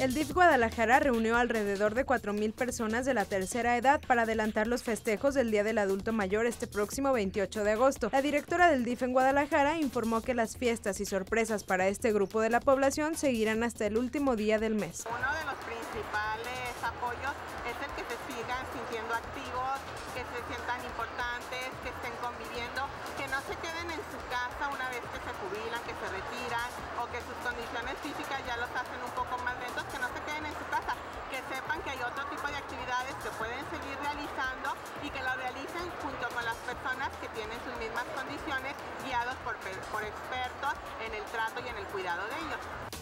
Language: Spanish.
El DIF Guadalajara reunió alrededor de 4,000 personas de la tercera edad para adelantar los festejos del Día del Adulto Mayor este próximo 28 de agosto. La directora del DIF en Guadalajara informó que las fiestas y sorpresas para este grupo de la población seguirán hasta el último día del mes. Uno de los principales apoyos es el que se sigan sintiendo activos, que se sientan importantes, que estén conviviendo, que no se queden en su casa una vez que se jubilan, que se retiran o que sus condiciones físicas ya los hacen un poco más lentos. Que no se queden en su casa, que sepan que hay otro tipo de actividades que pueden seguir realizando y que lo realicen junto con las personas que tienen sus mismas condiciones, guiados por expertos en el trato y en el cuidado de ellos.